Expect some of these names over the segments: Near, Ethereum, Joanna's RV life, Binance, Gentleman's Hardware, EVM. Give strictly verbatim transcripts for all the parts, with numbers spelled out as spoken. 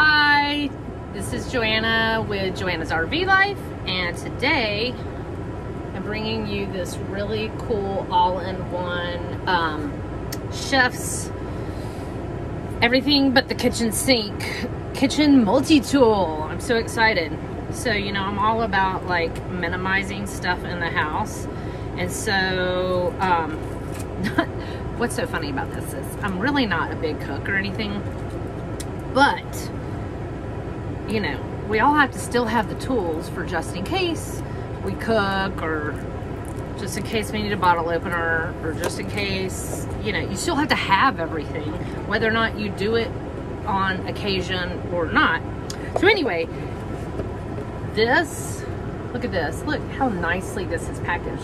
Hi, this is Joanna with Joanna's R V Life, and today I'm bringing you this really cool all-in-one um, chef's everything but the kitchen sink kitchen multi-tool. I'm so excited. So you know, I'm all about like minimizing stuff in the house, and so um, what's so funny about this is I'm really not a big cook or anything, but you know, we all have to still have the tools for just in case we cook, or just in case we need a bottle opener, or just in case, you know, you still have to have everything, whether or not you do it on occasion or not. So anyway, this, look at this, look how nicely this is packaged.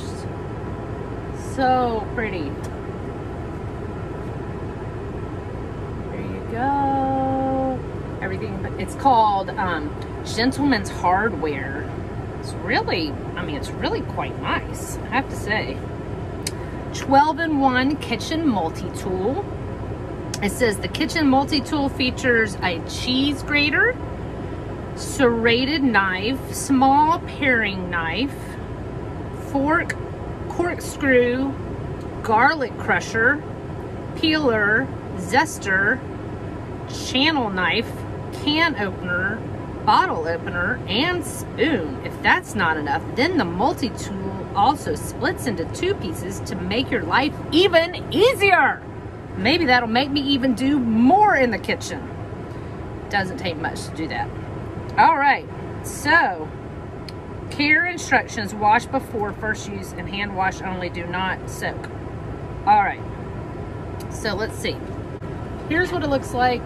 So pretty. There you go. Everything, it's called um, Gentleman's Hardware. It's really, I mean, it's really quite nice, I have to say. twelve in one kitchen multi-tool. It says the kitchen multi-tool features a cheese grater, serrated knife, small paring knife, fork, corkscrew, garlic crusher, peeler, zester, channel knife, can opener, bottle opener, and spoon. If that's not enough, then the multi-tool also splits into two pieces to make your life even easier. Maybe that'll make me even do more in the kitchen. Doesn't take much to do that. All right, so care instructions: wash before first use and hand wash only, do not soak. All right, so let's see. Here's what it looks like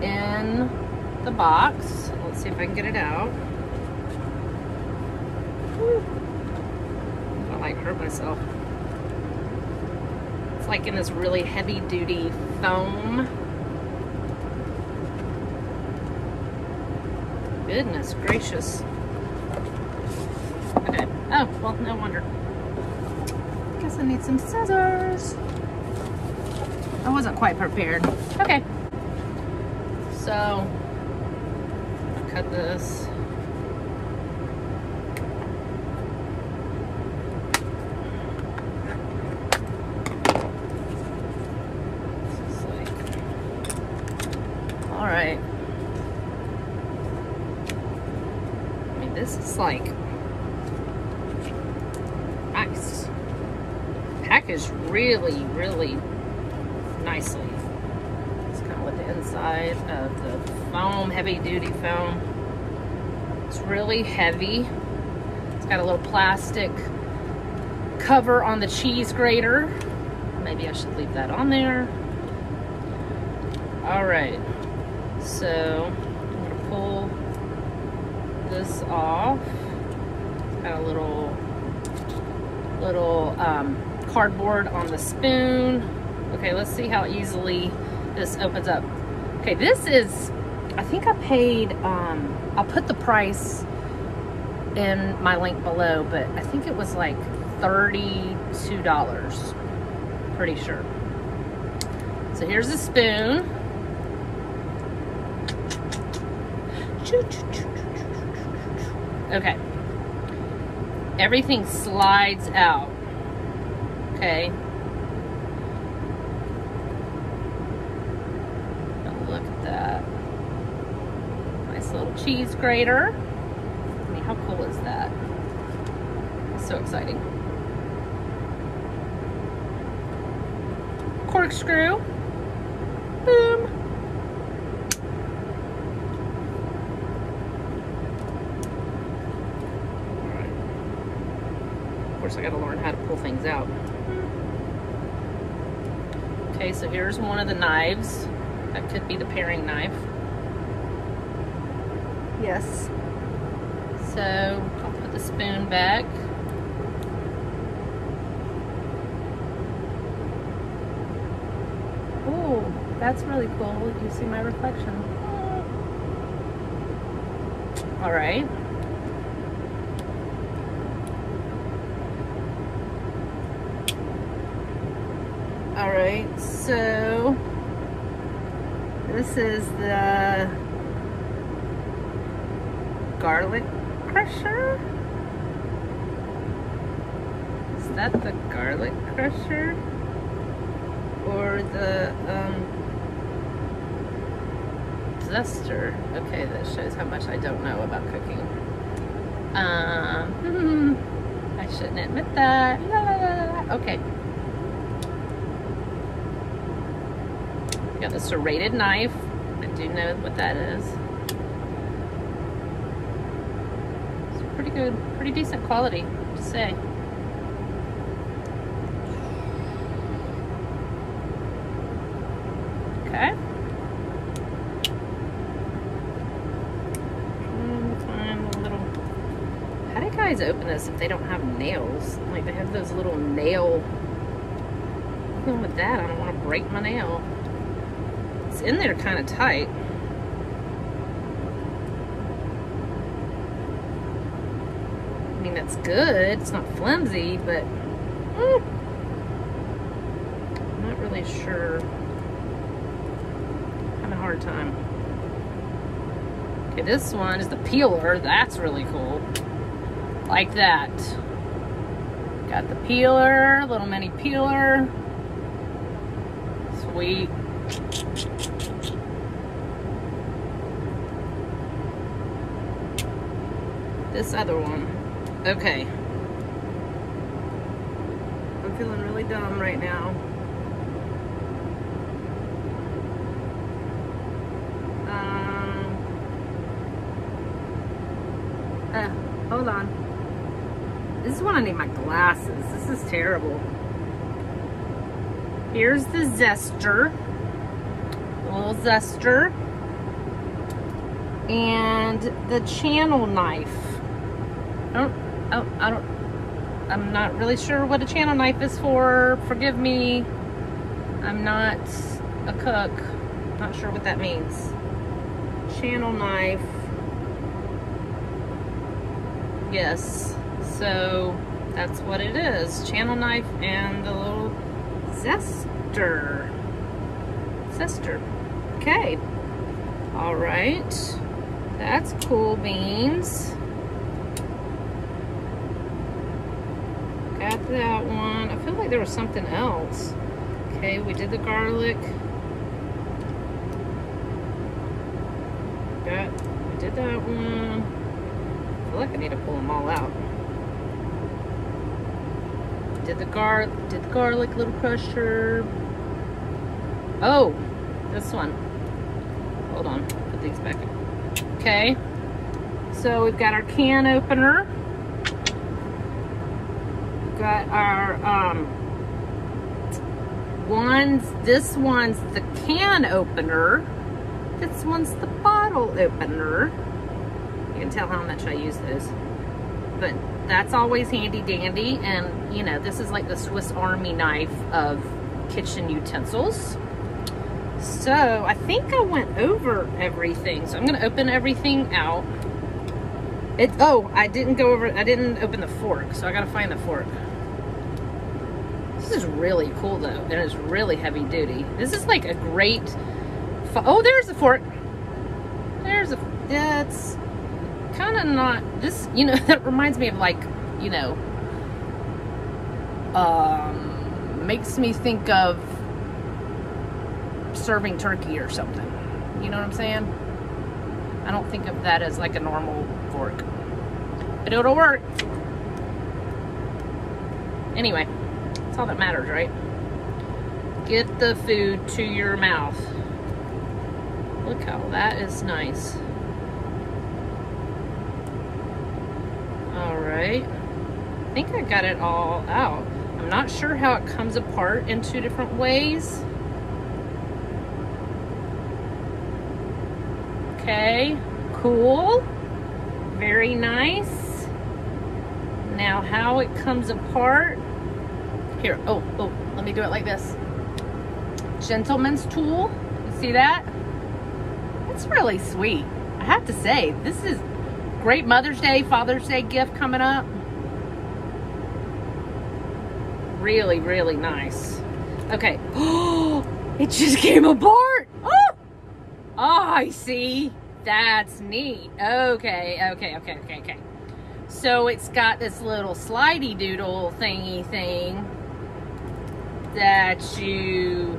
in the box. Let's see if I can get it out. Woo. I like hurt myself. It's like in this really heavy duty foam. Goodness gracious. Okay. Oh, well, no wonder. Guess I need some scissors. I wasn't quite prepared. Okay. So cut this. This is like, all right. I mean, this is like nice. Packaged really, really nicely. It's kind of with the inside of the foam, heavy duty foam. It's really heavy. It's got a little plastic cover on the cheese grater. Maybe I should leave that on there. All right, so I'm gonna pull this off. It's got a little little um, cardboard on the spoon. Okay, let's see how easily this opens up. Okay, this is, I think I paid, um, I'll put the price in my link below, but I think it was like thirty-two dollars, pretty sure. So here's the spoon. Okay. Everything slides out. Okay. Look at that. Little cheese grater. I mean, how cool is that? It's so exciting. Corkscrew. Boom. All right. Of course, I got to learn how to pull things out. Okay, so here's one of the knives. That could be the paring knife. Yes. So I'll put the spoon back. Oh, that's really cool. You see my reflection. All right. All right. So This is the garlic crusher. Is that the garlic crusher? Or the um, zester? Okay, that shows how much I don't know about cooking. Um, I shouldn't admit that. La, la, la, la. Okay. Got a serrated knife. I do know what that is. It's pretty good, pretty decent quality, to say. Okay. Find a little. How do guys open this if they don't have nails? Like they have those little nail. Even with that, I don't want to break my nail. It's in there kind of tight. I mean, it's good. It's not flimsy, but mm, I'm not really sure. I'm having a hard time. Okay, this one is the peeler. That's really cool. Like that. Got the peeler, little mini peeler. Sweet. This other one. Okay. I'm feeling really dumb right now. Um. Uh, hold on. This is when I need my glasses. This is terrible. Here's the zester. A little zester. And the channel knife. I don't, I don't, I don't, I'm not really sure what a channel knife is for. Forgive me. I'm not a cook. Not sure what that means. Channel knife. Yes. So that's what it is. Channel knife and the little zester. Zester. Okay. All right. That's cool beans. Got that one. I feel like there was something else. Okay, we did the garlic. Got, we did that one. I feel like I need to pull them all out. Did the gar, did the garlic little crusher. Oh, this one. Hold on, put these back up. Okay, so we've got our can opener. Got our um ones. This one's the can opener. This one's the bottle opener. You can tell how much I use those, but that's always handy dandy. And you know, this is like the Swiss Army knife of kitchen utensils. So I think I went over everything. So I'm gonna open everything out. It, oh, I didn't go over. I didn't open the fork, so I gotta find the fork. This is really cool though, and it's really heavy duty. This is like a great, oh, there's the fork. There's a, that's kind of not, this, you know, that reminds me of like, you know, um, makes me think of serving turkey or something. You know what I'm saying? I don't think of that as like a normal fork, but it'll work. Anyway, that's all that matters, right? Get the food to your mouth. Look how that is nice. All right. I think I got it all out. I'm not sure how it comes apart in two different ways. Okay, cool, very nice. Now how it comes apart, here, oh, oh, let me do it like this. Gentleman's tool, you see that? It's really sweet, I have to say. This is great Mother's Day, Father's Day gift coming up. Really, really nice. Okay, oh, it just came apart. Oh, I see. That's neat. Okay, okay, okay, okay, okay. So it's got this little slidey doodle thingy thing that you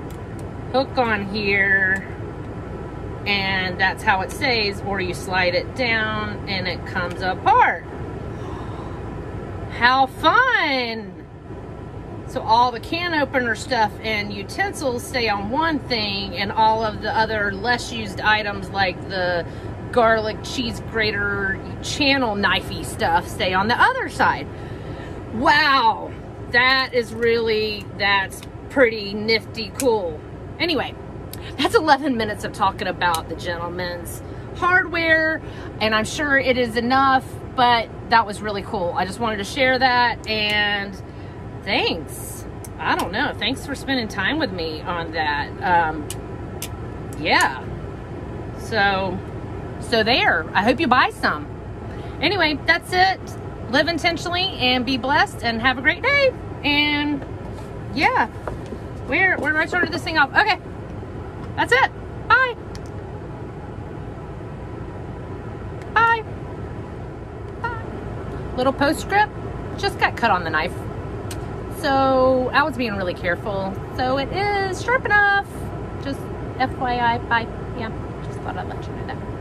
hook on here, and that's how it stays, or you slide it down and it comes apart. How fun! So all the can opener stuff and utensils stay on one thing, and all of the other less used items like the garlic cheese grater channel knifey stuff stay on the other side. Wow, that is really, that's pretty nifty cool. Anyway, that's eleven minutes of talking about the Gentleman's Hardware, and I'm sure it is enough, but that was really cool. I just wanted to share that, and thanks. I don't know. Thanks for spending time with me on that. Um, yeah. So, so there. I hope you buy some. Anyway, that's it. Live intentionally and be blessed and have a great day. And yeah, where, where do I start this thing off? Okay. That's it. Bye. Bye. Bye. Little postscript. Just got cut on the knife. So I was being really careful. So it is sharp enough. Just F Y I. Bye. Yeah. Just thought I'd let you know that.